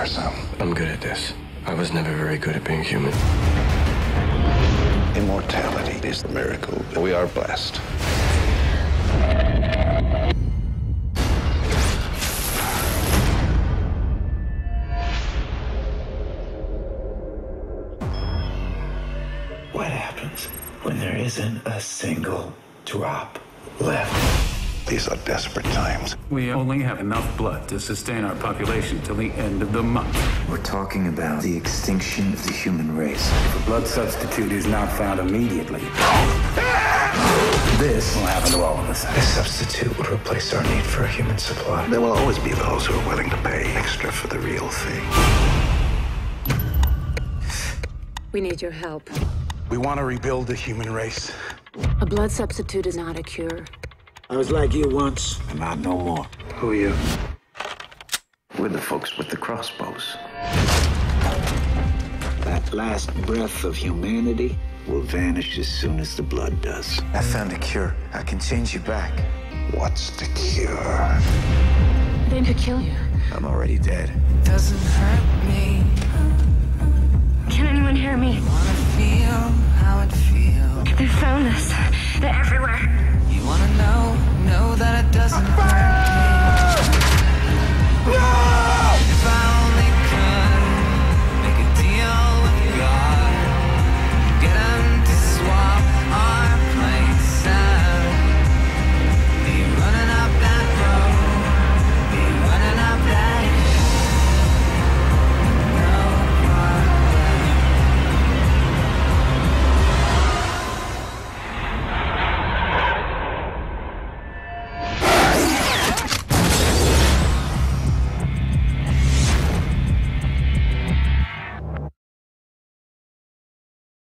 or something. I'm good at this. I was never very good at being human. Immortality is a miracle. We are blessed. What happens when there isn't a single drop left? These are desperate times. We only have enough blood to sustain our population till the end of the month. We're talking about the extinction of the human race. If a blood substitute is not found immediately, this will happen to all of us. This substitute would replace our need for a human supply. There will always be those who are willing to pay extra for the real thing. We need your help. We want to rebuild the human race. A blood substitute is not a cure. I was like you once, and I'm no more. Who are you? We're the folks with the crossbows. That last breath of humanity will vanish as soon as the blood does. I found a cure. I can change you back. What's the cure? They could kill you. I'm already dead. Doesn't hurt me. Can anyone hear me? They found us. They're everywhere.